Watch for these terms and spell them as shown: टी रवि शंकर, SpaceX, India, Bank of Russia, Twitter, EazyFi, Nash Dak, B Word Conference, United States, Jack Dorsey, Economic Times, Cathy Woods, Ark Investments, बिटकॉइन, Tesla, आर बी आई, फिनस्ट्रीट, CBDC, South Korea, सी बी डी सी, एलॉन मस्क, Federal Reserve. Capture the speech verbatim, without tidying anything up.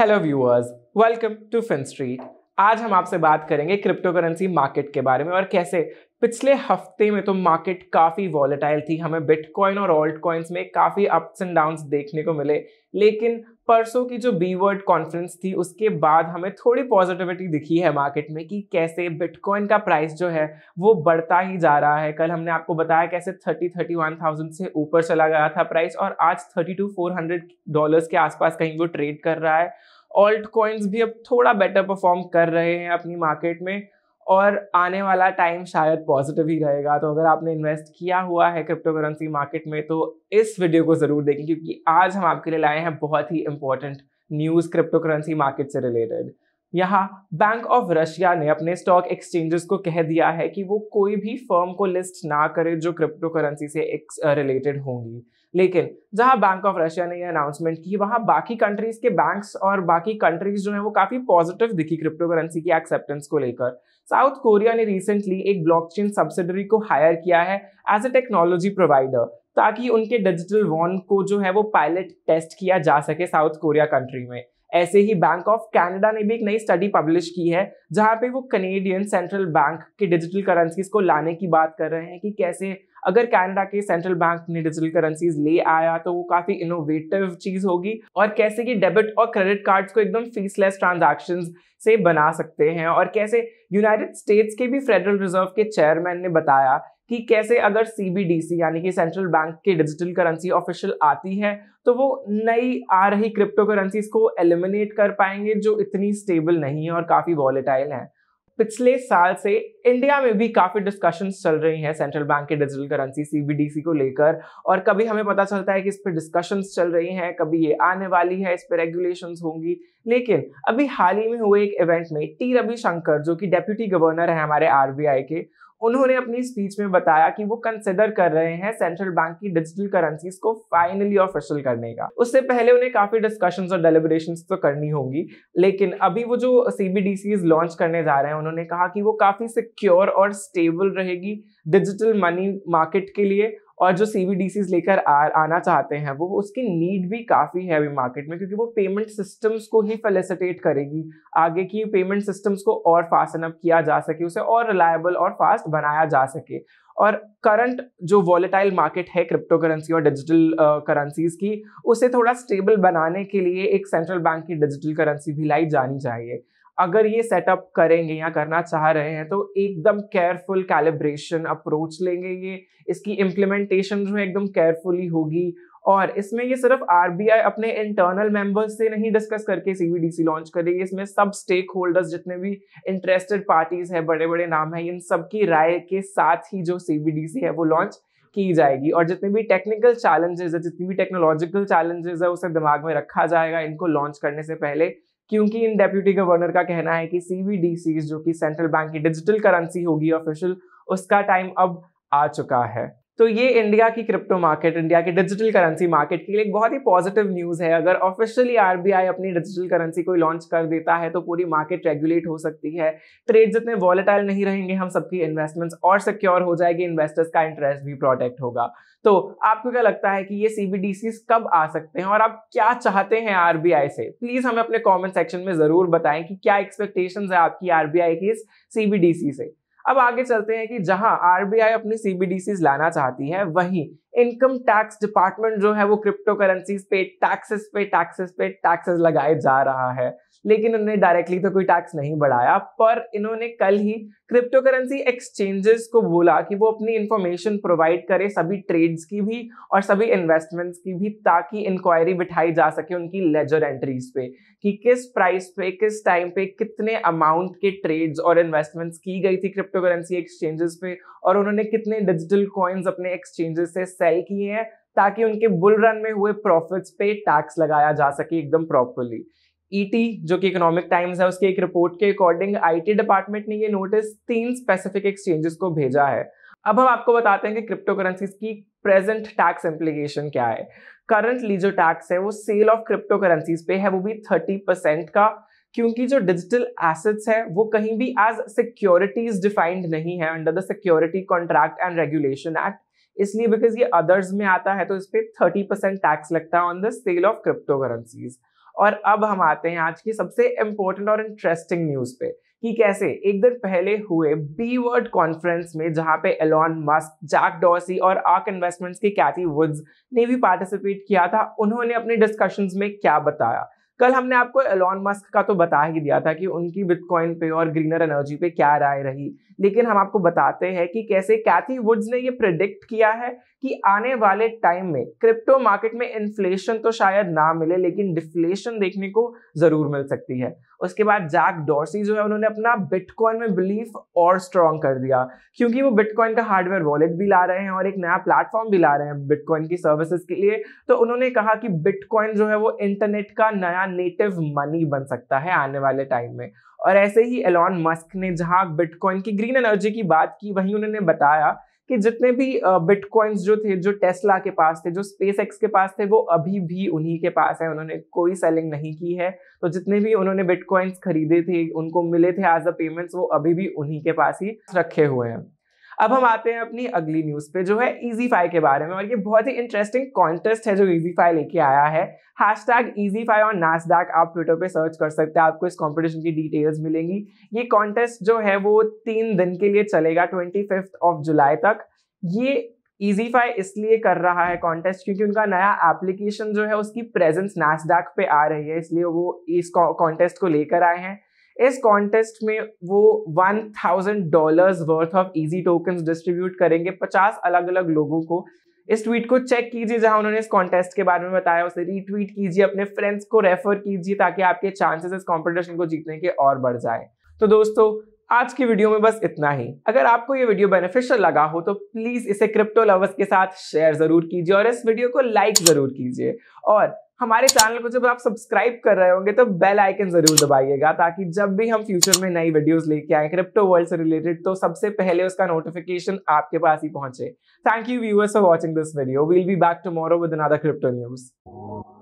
Hello viewers, welcome to फिनस्ट्रीट। आज हम आपसे बात करेंगे क्रिप्टो करेंसी मार्केट के बारे में और कैसे पिछले हफ्ते में तो मार्केट काफ़ी वॉलेटाइल थी। हमें बिटकॉइन और ऑल्ट कॉइन्स में काफ़ी अप्स एंड डाउन्स देखने को मिले, लेकिन परसों की जो बी वर्ड कॉन्फ्रेंस थी उसके बाद हमें थोड़ी पॉजिटिविटी दिखी है मार्केट में कि कैसे बिटकॉइन का प्राइस जो है वो बढ़ता ही जा रहा है। कल हमने आपको बताया कैसे थर्टी थर्टी वन थाउजेंड से ऊपर चला गया था प्राइस और आज thirty two four hundred dollars के आसपास कहीं वो ट्रेड कर रहा है। ऑल्ट कॉइन्स भी अब थोड़ा बेटर परफॉर्म कर रहे हैं अपनी मार्केट में और आने वाला टाइम शायद पॉजिटिव ही रहेगा। तो अगर आपने इन्वेस्ट किया हुआ है क्रिप्टो करेंसी मार्केट में तो इस वीडियो को ज़रूर देखें, क्योंकि आज हम आपके लिए लाए हैं बहुत ही important news crypto currency market से रिलेटेड। यहाँ बैंक ऑफ रशिया ने अपने स्टॉक एक्सचेंजेस को कह दिया है कि वो कोई भी फर्म को लिस्ट ना करे जो क्रिप्टो करेंसी से रिलेटेड होंगी। लेकिन जहाँ बैंक ऑफ रशिया ने ये अनाउंसमेंट की, वहाँ बाकी कंट्रीज के बैंक्स और बाकी कंट्रीज जो हैं वो काफ़ी पॉजिटिव दिखी क्रिप्टो करेंसी की एक्सेप्टेंस को लेकर। साउथ कोरिया ने रिसेंटली एक ब्लॉकचेन सब्सिडरी को हायर किया है एज अ टेक्नोलॉजी प्रोवाइडर, ताकि उनके डिजिटल वॉन को जो है वो पायलट टेस्ट किया जा सके साउथ कोरिया कंट्री में। ऐसे ही बैंक ऑफ कनाडा ने भी एक नई स्टडी पब्लिश की है जहां पे वो कनेडियन सेंट्रल बैंक के डिजिटल करेंसीज को लाने की बात कर रहे हैं कि कैसे अगर कनाडा के सेंट्रल बैंक ने डिजिटल करेंसीज ले आया तो वो काफ़ी इनोवेटिव चीज़ होगी, और कैसे कि डेबिट और क्रेडिट कार्ड्स को एकदम फीसलेस ट्रांजैक्शंस से बना सकते हैं। और कैसे यूनाइटेड स्टेट्स के भी फेडरल रिजर्व के चेयरमैन ने बताया कि कैसे अगर सी बी डी सी यानी कि सेंट्रल बैंक की डिजिटल करेंसी ऑफिशियल आती है तो वो नई आ रही क्रिप्टो करेंसीज को एलिमिनेट कर पाएंगे जो इतनी स्टेबल नहीं है और काफ़ी वॉलेटाइल हैं। पिछले साल से इंडिया में भी काफ़ी डिस्कशंस चल रही हैं सेंट्रल बैंक के digital currency सी बी डी सी को लेकर, और कभी हमें पता चलता है कि इस पर डिस्कशंस चल रही हैं, कभी ये आने वाली है, इस पर रेगुलेशंस होंगी। लेकिन अभी हाल ही में हुए एक इवेंट में टी रवि शंकर, जो कि डेप्यूटी गवर्नर है हमारे आर बी आई के, उन्होंने अपनी स्पीच में बताया कि वो कंसिडर कर रहे हैं सेंट्रल बैंक की डिजिटल करेंसीज को फाइनली ऑफिशियल करने का। उससे पहले उन्हें काफ़ी डिस्कशंस और डेलिब्रेशंस तो करनी होंगी, लेकिन अभी वो जो C B D Cs launch करने जा रहे हैं उन्होंने कहा कि वो काफ़ी सिक्योर और स्टेबल रहेगी डिजिटल मनी मार्केट के लिए। और जो सी बी डी सीज़ लेकर आ, आना चाहते हैं वो उसकी नीड भी काफ़ी है अभी मार्केट में, क्योंकि वो पेमेंट सिस्टम्स को ही फैसिलिटेट करेगी आगे की पेमेंट सिस्टम्स को और फास्टन अप किया जा सके, उसे और रिलायबल और फास्ट बनाया जा सके। और करंट जो वॉलेटाइल मार्केट है क्रिप्टो करेंसी और डिजिटल करेंसीज की, उसे थोड़ा स्टेबल बनाने के लिए एक सेंट्रल बैंक की डिजिटल करेंसी भी लाई जानी चाहिए। अगर ये सेटअप करेंगे या करना चाह रहे हैं तो एकदम केयरफुल कैलिब्रेशन अप्रोच लेंगे, ये इसकी इम्प्लीमेंटेशन जो है एकदम केयरफुली होगी। और इसमें ये सिर्फ आर बी आई अपने इंटरनल मेंबर्स से नहीं डिस्कस करके सी बी डी सी launch करेगी, इसमें सब स्टेक होल्डर्स जितने भी इंटरेस्टेड पार्टीज हैं, बड़े बड़े नाम हैं, इन सब की राय के साथ ही जो सी बी डी सी है वो लॉन्च की जाएगी। और जितने भी टेक्निकल चैलेंजेस है, जितनी भी टेक्नोलॉजिकल चैलेंजेस है, उसे दिमाग में रखा जाएगा इनको लॉन्च करने से पहले, क्योंकि इन डेप्यूटी गवर्नर का कहना है कि सी बी डी सीज़ जो कि सेंट्रल बैंक की डिजिटल करेंसी होगी ऑफिशियल, उसका टाइम अब आ चुका है। तो ये इंडिया की क्रिप्टो मार्केट, इंडिया की डिजिटल करेंसी मार्केट के लिए एक बहुत ही पॉजिटिव न्यूज़ है। अगर ऑफिशियली आर बी आई अपनी डिजिटल करेंसी को लॉन्च कर देता है तो पूरी मार्केट रेगुलेट हो सकती है, ट्रेड जितने वॉलेटाइल नहीं रहेंगे, हम सबकी इन्वेस्टमेंट्स और सिक्योर हो जाएगी, इन्वेस्टर्स का इंटरेस्ट भी प्रोटेक्ट होगा। तो आपको क्या लगता है कि ये सी बी डी सीज़ कब आ सकते हैं और आप क्या चाहते हैं आर बी आई से? प्लीज़ हमें अपने कॉमेंट सेक्शन में ज़रूर बताएं कि क्या एक्सपेक्टेशंस है आपकी आर बी आई की इस सी बी डी सी से। अब आगे चलते हैं कि जहां आर बी आई अपनी सी बी डी सीज़ लाना चाहती है, वहीं इनकम टैक्स डिपार्टमेंट जो है वो क्रिप्टो करेंसीज पे टैक्सेस पे टैक्सेस पे टैक्सेस लगाए जा रहा है। लेकिन उन्होंने डायरेक्टली तो कोई टैक्स नहीं बढ़ाया, पर इन्होंने कल ही क्रिप्टो करेंसी एक्सचेंजेस को बोला कि वो अपनी इंफॉर्मेशन प्रोवाइड करे सभी ट्रेड्स की भी और सभी इन्वेस्टमेंट्स की भी, ताकि इंक्वायरी बिठाई जा सके उनकी लेजर एंट्रीज पे कि किस प्राइस पे, किस टाइम पे, कितने अमाउंट के ट्रेड्स और इन्वेस्टमेंट्स की गई थी क्रिप्टो करेंसी एक्सचेंजेस पे, और उन्होंने कितने डिजिटल कॉइन्स अपने एक्सचेंजेस से सेल किए हैं, ताकि उनके बुल रन में हुए प्रॉफिट्स पे टैक्स लगाया जा सके एकदम प्रॉपरली। ई टी जो कि इकोनॉमिक टाइम्स है, उसके एक रिपोर्ट के अकॉर्डिंग आई टी डिपार्टमेंट ने ये नोटिस तीन स्पेसिफिक एक्सचेंजेस को भेजा है। अब हम आपको बताते हैं कि क्रिप्टो करेंसीज की प्रेजेंट टैक्स इम्प्लीकेशन क्या है। करंटली जो टैक्स है वो सेल ऑफ क्रिप्टो करेंसीज पे है, वो भी थर्टी परसेंट का, क्योंकि जो डिजिटल एसेट्स है वो कहीं भी एज सिक्योरिटीज डिफाइंड नहीं है under the security contract and regulation act, इसलिए बिकॉज ये अदर्स में आता है तो इस पर थर्टी परसेंट टैक्स लगता है on the sale of crypto currencies. और अब हम आते हैं आज की सबसे इम्पोर्टेंट और इंटरेस्टिंग न्यूज पे कि कैसे एक दिन पहले हुए बी वर्ड कॉन्फ्रेंस में जहां पे एलॉन मस्क, जैक डॉर्सी और आर्क इन्वेस्टमेंट्स की कैथी वुड्स ने भी पार्टिसिपेट किया था, उन्होंने अपने डिस्कशंस में क्या बताया। कल हमने आपको एलॉन मस्क का तो बता ही दिया था कि उनकी बिटकॉइन पे और ग्रीनर एनर्जी पे क्या राय रही, लेकिन हम आपको बताते हैं कि कैसे कैथी वुड्स ने ये प्रेडिक्ट किया है कि आने वाले टाइम में क्रिप्टो मार्केट में इन्फ्लेशन तो शायद ना मिले लेकिन डिफ्लेशन देखने को जरूर मिल सकती है। उसके बाद जैक डॉर्सी जो है उन्होंने अपना बिटकॉइन में बिलीफ और स्ट्रॉन्ग कर दिया क्योंकि वो बिटकॉइन का हार्डवेयर वॉलेट भी ला रहे हैं और एक नया प्लेटफॉर्म भी ला रहे हैं बिटकॉइन की सर्विसेज के लिए। तो उन्होंने कहा कि बिटकॉइन जो है वो इंटरनेट का नया नेटिव मनी बन सकता है आने वाले टाइम में। और ऐसे ही एलॉन मस्क ने जहां बिटकॉइन की ग्रीन एनर्जी की बात की, वहीं उन्होंने बताया कि जितने भी बिटकॉइंस जो थे, जो टेस्ला के पास थे, जो स्पेसएक्स के पास थे, वो अभी भी उन्हीं के पास है, उन्होंने कोई सेलिंग नहीं की है। तो जितने भी उन्होंने बिटकॉइंस खरीदे थे, उनको मिले थे एज अ पेमेंट्स, वो अभी भी उन्हीं के पास ही रखे हुए हैं। अब हम आते हैं अपनी अगली न्यूज पे जो है EazyFi के बारे में, और ये बहुत ही इंटरेस्टिंग कॉन्टेस्ट है जो EazyFi लेके आया है। हैशटैग EazyFi और Nash Dak आप ट्विटर पे सर्च कर सकते हैं, आपको इस कंपटीशन की डिटेल्स मिलेंगी। ये कॉन्टेस्ट जो है वो तीन दिन के लिए चलेगा, ट्वेंटी फिफ्थ ऑफ जुलाई तक। ये EazyFi इसलिए कर रहा है कॉन्टेस्ट क्योंकि उनका नया एप्लीकेशन जो है उसकी प्रेजेंस Nash Dak पे आ रही है, इसलिए वो इस कॉन्टेस्ट को लेकर आए हैं। इस कॉन्टेस्ट में वो one thousand dollars worth of easy tokens distribute करेंगे पचास अलग अलग लोगों को। इस ट्वीट को चेक कीजिए जहां उन्होंने इस कॉन्टेस्ट के बारे में बताया, उसे रीट्वीट कीजिए, अपने फ्रेंड्स को रेफर कीजिए ताकि आपके चांसेस इस कॉम्पिटिशन को जीतने के और बढ़ जाए। तो दोस्तों आज की वीडियो में बस इतना ही। अगर आपको ये वीडियो बेनिफिशियल लगा हो तो प्लीज इसे क्रिप्टो लवर्स के साथ शेयर जरूर कीजिए और इस वीडियो को लाइक जरूर कीजिए। और हमारे चैनल को जब आप सब्सक्राइब कर रहे होंगे तो बेल आइकन जरूर दबाइएगा ताकि जब भी हम फ्यूचर में नई वीडियोस लेके आए क्रिप्टो वर्ल्ड से रिलेटेड तो सबसे पहले उसका नोटिफिकेशन आपके पास ही पहुंचे। Thank you viewers for watching this video. We will be back tomorrow with another crypto news.